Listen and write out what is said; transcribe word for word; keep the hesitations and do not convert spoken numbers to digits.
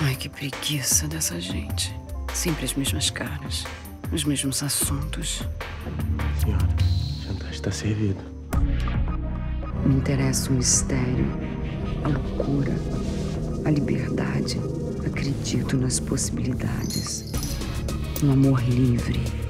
Ai, que preguiça dessa gente. Sempre as mesmas caras, os mesmos assuntos. Senhora, o jantar está servido. Me interessa o mistério, a loucura, a liberdade. Acredito nas possibilidades, no amor livre.